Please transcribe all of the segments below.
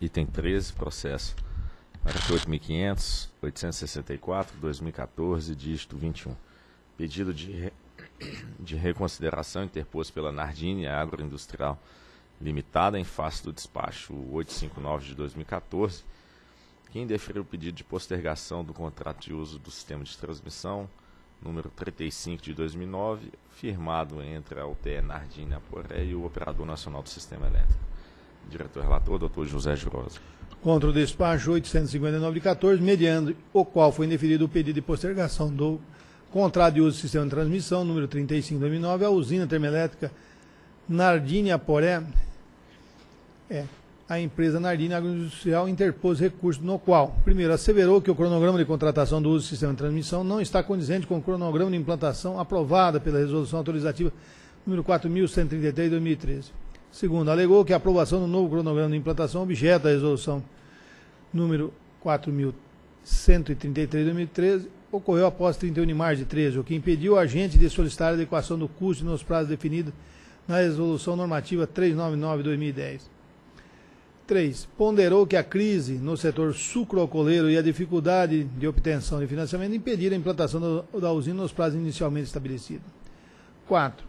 item 13, processo 48.500.864/2014, dígito 21. Pedido de reconsideração interposto pela Nardini Agroindustrial Limitada em face do despacho 859 de 2014, que indeferiu o pedido de postergação do contrato de uso do sistema de transmissão número 35 de 2009, firmado entre a UTE Nardini Aporé e o Operador Nacional do Sistema Elétrico. Diretor relator, doutor José Giroso. Contra o despacho 859 de 14, mediante o qual foi indeferido o pedido de postergação do contrato de uso do sistema de transmissão número 35 de 2009, a Usina Termelétrica Nardini Aporé, a empresa Nardini Agroindustrial interpôs recurso no qual, primeiro, asseverou que o cronograma de contratação do uso do sistema de transmissão não está condizente com o cronograma de implantação aprovada pela Resolução Autorizativa número 4133/2013. Segundo, alegou que a aprovação do novo cronograma de implantação objeto da Resolução número 4133/2013 ocorreu após 31 de março de 2013, o que impediu o agente de solicitar a adequação do custo nos prazos definidos na Resolução Normativa 399/2010. 3. Ponderou que a crise no setor sucroalcooleiro e a dificuldade de obtenção de financiamento impediram a implantação da usina nos prazos inicialmente estabelecidos. 4.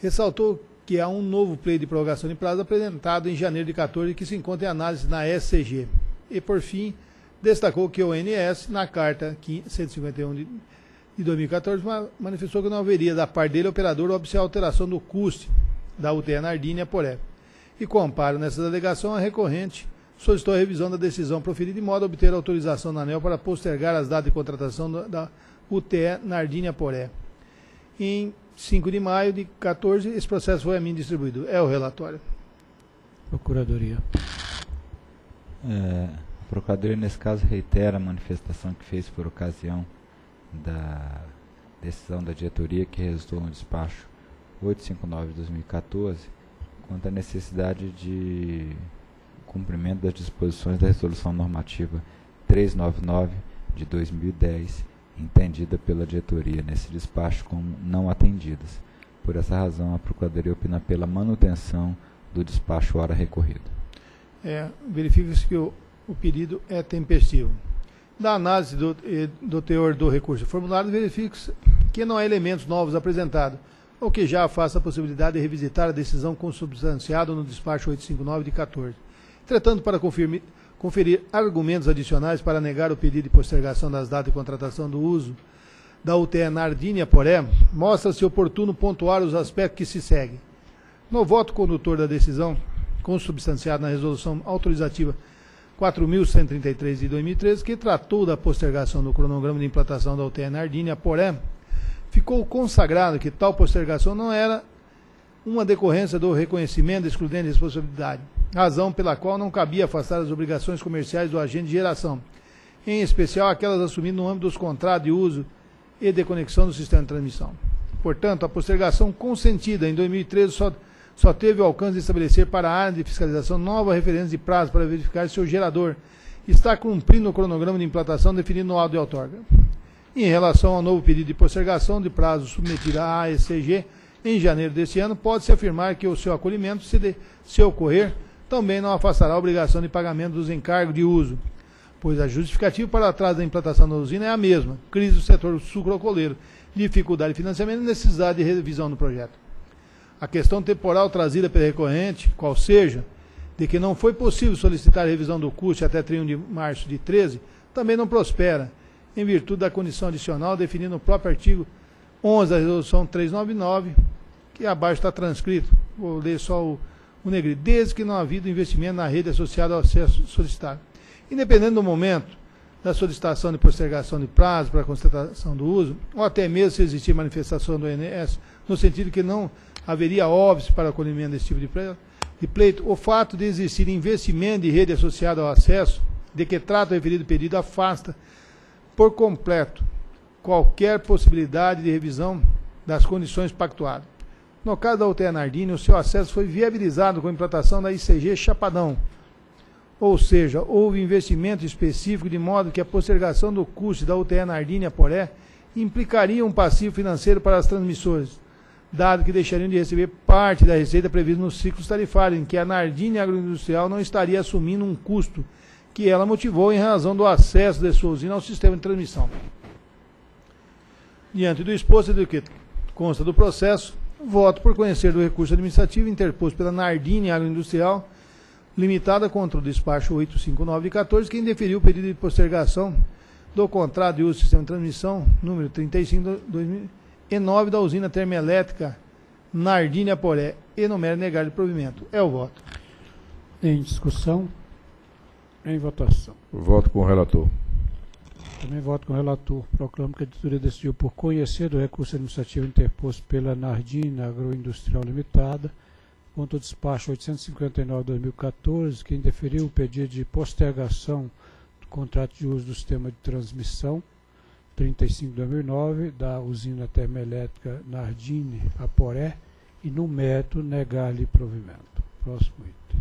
Ressaltou que há um novo pleito de prorrogação de prazo apresentado em janeiro de 14 que se encontra em análise na ICG. E, por fim, destacou que o ONS, na carta 151 de 2014, manifestou que não haveria da parte dele operador observar alteração do custo da UTE Nardini Aporé. E comparo nessa alegação, a recorrente solicitou a revisão da decisão proferida de modo a obter autorização da ANEEL para postergar as datas de contratação da UTE Nardini Aporé. Em 5 de maio de 14, esse processo foi a mim distribuído. É o relatório. Procuradoria. A Procuradoria, nesse caso, reitera a manifestação que fez por ocasião da decisão da diretoria que resultou no despacho 859/2014, quanto à necessidade de cumprimento das disposições da Resolução Normativa 399 de 2010, entendida pela diretoria nesse despacho como não atendidas. Por essa razão, a Procuradoria opina pela manutenção do despacho hora recorrido. Verifica-se que o pedido é tempestivo. Da análise do teor do recurso formulado, verifica-se que não há elementos novos apresentados, ou que já faça a possibilidade de revisitar a decisão consubstanciada no despacho 859 de 14. Entretanto, para conferir argumentos adicionais para negar o pedido de postergação das datas de contratação do uso da UTE Nardini Aporé, mostra-se oportuno pontuar os aspectos que se seguem. No voto condutor da decisão consubstanciada na Resolução Autorizativa 4133 de 2013, que tratou da postergação do cronograma de implantação da UTE Nardini Aporé, ficou consagrado que tal postergação não era uma decorrência do reconhecimento excludente de responsabilidade, razão pela qual não cabia afastar as obrigações comerciais do agente de geração, em especial aquelas assumidas no âmbito dos contratos de uso e de conexão do sistema de transmissão. Portanto, a postergação consentida em 2013 só teve o alcance de estabelecer para a área de fiscalização nova referência de prazo para verificar se o gerador está cumprindo o cronograma de implantação definido no auto de outorga. Em relação ao novo pedido de postergação de prazo submetido à AECG em janeiro deste ano, pode-se afirmar que o seu acolhimento, se ocorrer, também não afastará a obrigação de pagamento dos encargos de uso, pois a justificativa para atraso da implantação da usina é a mesma: crise do setor sucroalcooleiro, dificuldade de financiamento e necessidade de revisão do projeto. A questão temporal trazida pela recorrente, qual seja, de que não foi possível solicitar a revisão do custo até 31 de março de 13, também não prospera, em virtude da condição adicional definida no próprio artigo 11 da Resolução 399, que abaixo está transcrito, vou ler só o negrito: desde que não havido investimento na rede associada ao acesso solicitado. Independente do momento da solicitação de postergação de prazo para a constatação do uso, ou até mesmo se existir manifestação do ONS, no sentido que não haveria óbice para o acolhimento desse tipo de pleito, o fato de existir investimento de rede associado ao acesso, de que trata o referido pedido, afasta por completo qualquer possibilidade de revisão das condições pactuadas. No caso da UTE Nardini, o seu acesso foi viabilizado com a implantação da ICG Chapadão, ou seja, houve investimento específico de modo que a postergação do custo da UTE Nardini Aporé implicaria um passivo financeiro para as transmissoras, dado que deixariam de receber parte da receita prevista nos ciclos tarifários, em que a Nardini Agroindustrial não estaria assumindo um custo que ela motivou em razão do acesso de sua usina ao sistema de transmissão. Diante do exposto e do que consta do processo, voto por conhecer do recurso administrativo interposto pela Nardini Agroindustrial Limitada contra o despacho 859/14, que indeferiu o pedido de postergação do contrato de uso do sistema de transmissão número 35/2009 da usina termoelétrica Nardini Aporé, e numera negar de provimento. É o voto. Em discussão. Em votação. Voto com o relator. Também voto com o relator. Proclamo que a diretoria decidiu por conhecer do recurso administrativo interposto pela Nardini Agroindustrial Limitada contra o despacho 859/2014, que indeferiu o pedido de postergação do contrato de uso do sistema de transmissão 35/2009 da usina termoelétrica Nardini Aporé, e no mérito negar-lhe provimento. Próximo item.